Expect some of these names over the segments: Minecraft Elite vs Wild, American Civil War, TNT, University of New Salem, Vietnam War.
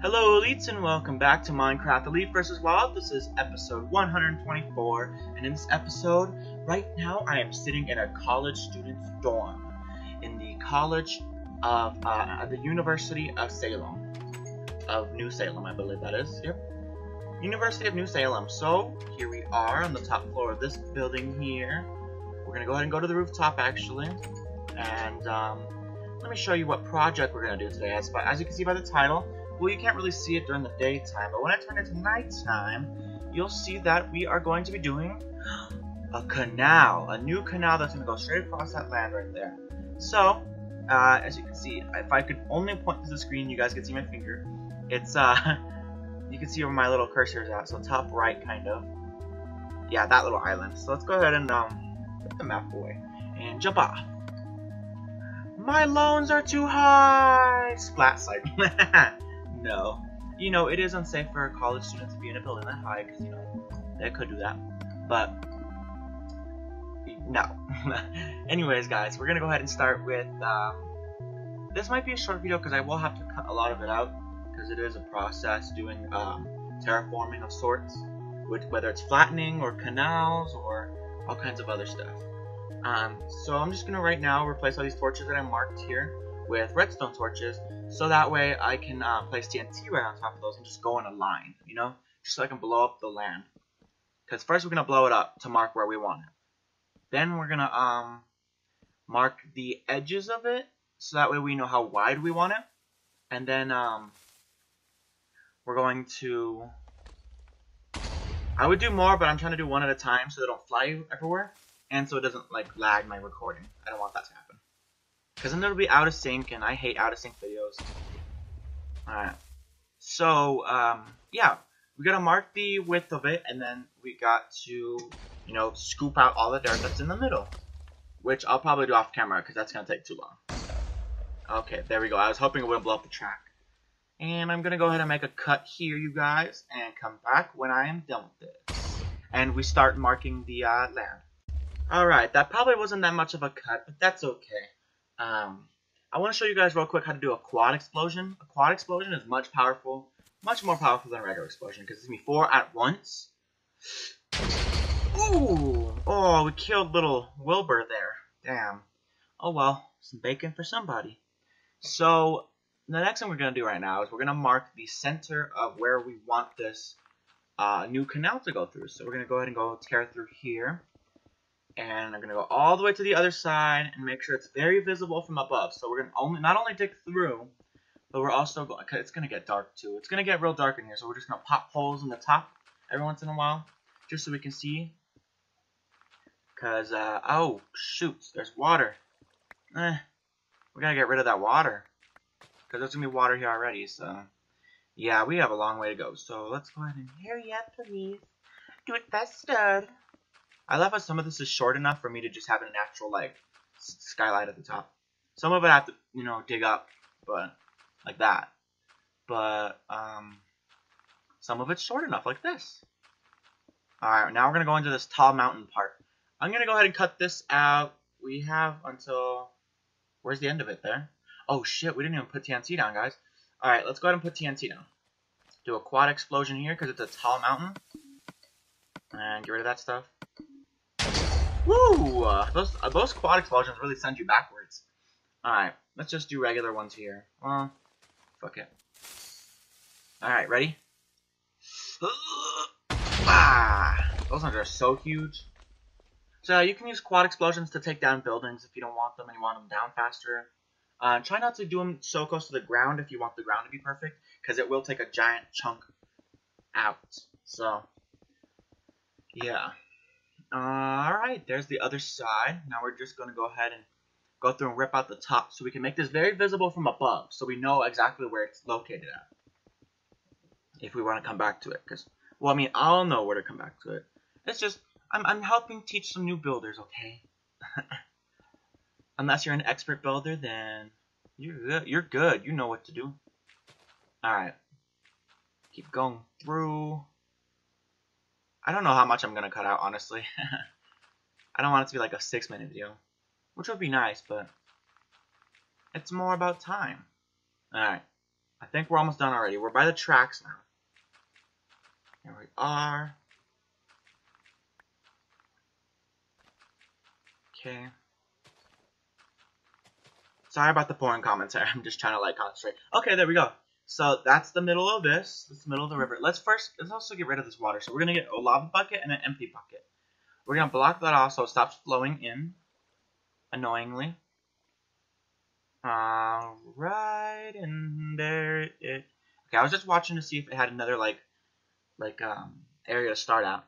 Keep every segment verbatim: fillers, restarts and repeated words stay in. Hello Elites and welcome back to Minecraft Elite vs Wild. This is episode one hundred twenty-four, and in this episode, right now I am sitting in a college student's dorm in the college of uh, the University of Salem, of New Salem I believe that is, yep, University of New Salem. So here we are on the top floor of this building here. We're gonna go ahead and go to the rooftop actually, and um, let me show you what project we're gonna do today. As, by, as you can see by the title, well, you can't really see it during the daytime, but when I turn it to nighttime, you'll see that we are going to be doing a canal, a new canal that's going to go straight across that land right there. So, uh, as you can see, if I could only point to the screen, you guys can see my finger. It's, uh, you can see where my little cursor is at, so top right, kind of. Yeah, that little island. So let's go ahead and, um, put the map away and jump off. My loans are too high! Splat site. No, you know, it is unsafe for a college student to be in a building that high because, you know, they could do that, but no. Anyways, guys, we're going to go ahead and start with, um, this might be a short video because I will have to cut a lot of it out because it is a process doing um, terraforming of sorts, with, whether it's flattening or canals or all kinds of other stuff. Um, so I'm just going to right now replace all these torches that I marked here with redstone torches, so that way I can uh, place T N T right on top of those and just go in a line, you know, just so I can blow up the land. Because first we're going to blow it up to mark where we want it. Then we're going to um, mark the edges of it, so that way we know how wide we want it. And then um, we're going to, I would do more, but I'm trying to do one at a time so they don't fly everywhere. And so it doesn't like lag my recording. I don't want that to happen, because then it'll be out of sync, and I hate out of sync videos. Alright. So, um, yeah. We gotta mark the width of it, and then we got to, you know, scoop out all the dirt that's in the middle. Which I'll probably do off camera, because that's gonna take too long. Okay, there we go. I was hoping it wouldn't blow up the track. And I'm gonna go ahead and make a cut here, you guys, and come back when I am done with this. And we start marking the, uh, land. Alright, that probably wasn't that much of a cut, but that's okay. Um, I want to show you guys real quick how to do a quad explosion. A quad explosion is much powerful, much more powerful than a regular explosion, because it's going to be four at once. Ooh! Oh, we killed little Wilbur there. Damn. Oh well, some bacon for somebody. So, the next thing we're going to do right now is we're going to mark the center of where we want this uh, new canal to go through. So we're going to go ahead and go tear through here. And I'm going to go all the way to the other side and make sure it's very visible from above. So we're going to only, not only dig through, but we're also going, it's going to get dark too. It's going to get real dark in here, so we're just going to pop holes in the top every once in a while, just so we can see. Because, uh, oh, shoot, there's water. Eh, we got to get rid of that water, because there's going to be water here already, so. Yeah, we have a long way to go, so let's go ahead and hurry up, please. Do it faster. I love how some of this is short enough for me to just have a natural, like, skylight at the top. Some of it I have to, you know, dig up, but, like that. But, um, some of it's short enough, like this. Alright, now we're going to go into this tall mountain part. I'm going to go ahead and cut this out. We have until, where's the end of it there? Oh, shit, we didn't even put T N T down, guys. Alright, let's go ahead and put T N T down. Do a quad explosion here, because it's a tall mountain. And get rid of that stuff. Woo! Uh, those, uh, those quad explosions really send you backwards. Alright, let's just do regular ones here. Well, fuck it. Alright, ready? Ah, those ones are so huge. So you can use quad explosions to take down buildings if you don't want them and you want them down faster. Uh, try not to do them so close to the ground if you want the ground to be perfect, because it will take a giant chunk out. So, yeah. Uh, Alright, there's the other side. Now we're just going to go ahead and go through and rip out the top so we can make this very visible from above, so we know exactly where it's located at, if we want to come back to it. Because, well, I mean, I'll know where to come back to it. It's just, I'm, I'm helping teach some new builders, okay? Unless you're an expert builder, then you're good. You're good. You know what to do. Alright. Keep going through. I don't know how much I'm going to cut out, honestly. I don't want it to be like a six minute video, which would be nice, but it's more about time. Alright, I think we're almost done already. We're by the tracks now. Here we are. Okay. Sorry about the foreign commentary. I'm just trying to like concentrate. Okay, there we go. So that's the middle of this. That's the middle of the river. Let's first, let's also get rid of this water. So we're gonna get a lava bucket and an empty bucket. We're gonna block that off so it stops flowing in. Annoyingly. All right, and there it. Okay, I was just watching to see if it had another like, like um area to start out.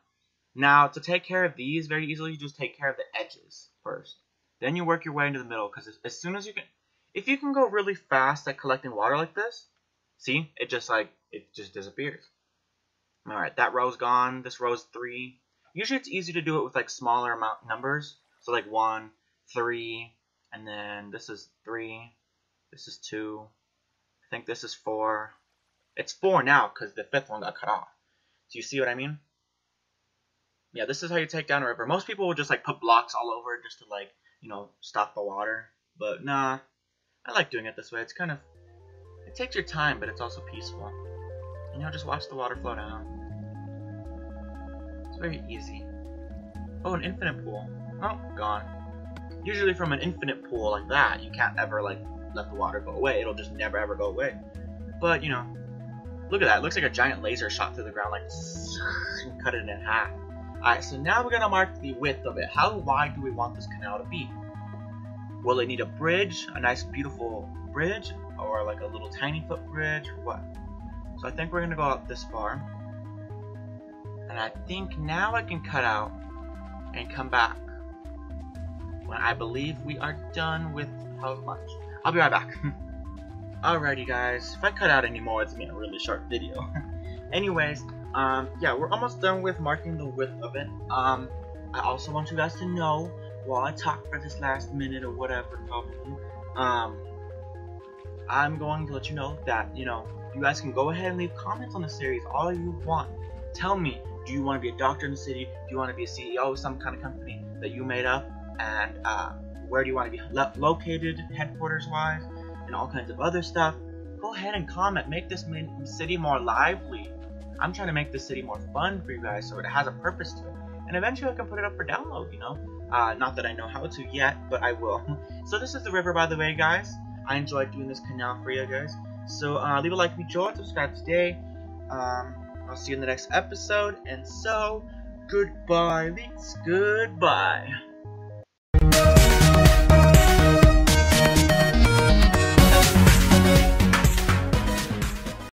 Now to take care of these very easily, you just take care of the edges first. Then you work your way into the middle, because as soon as you can, if you can go really fast at collecting water like this, see, it just like it just disappears. All right, that row's gone. This row's three. Usually it's easy to do it with like smaller amount numbers. So like one, three. And then this is three, this is two, I think this is four. It's four now because the fifth one got cut off. Do you see what I mean? Yeah, this is how you take down a river. Most people will just like put blocks all over just to like, you know, stop the water. But nah, I like doing it this way. It's kind of, it takes your time, but it's also peaceful. You know, just watch the water flow down. It's very easy. Oh, an infinite pool. Oh, gone. Usually from an infinite pool like that, you can't ever, like, let the water go away. It'll just never, ever go away. But, you know, look at that. It looks like a giant laser shot through the ground, like, and cut it in half. Alright, so now we're going to mark the width of it. How wide do we want this canal to be? Will it need a bridge, a nice, beautiful bridge, or, like, a little tiny foot bridge, or what? So I think we're going to go out this far. And I think now I can cut out and come back. I believe we are done with how much. I'll be right back. Alrighty guys, if I cut out any more, it's gonna be a really short video. Anyways, um, yeah, we're almost done with marking the width of it. Um, I also want you guys to know, while I talk for this last minute or whatever, probably, um, I'm going to let you know that, you know, you guys can go ahead and leave comments on the series all you want. Tell me, do you want to be a doctor in the city? Do you want to be a C E O of some kind of company that you made up? And uh, where do you want to be located, headquarters-wise, and all kinds of other stuff. Go ahead and comment. Make this city more lively. I'm trying to make this city more fun for you guys, so it has a purpose to it. And eventually I can put it up for download, you know? Uh, not that I know how to yet, but I will. So this is the river, by the way, guys. I enjoyed doing this canal for you guys. So uh, leave a like if you enjoyed, subscribe today. Um, I'll see you in the next episode. And so, goodbye, leaks. Goodbye.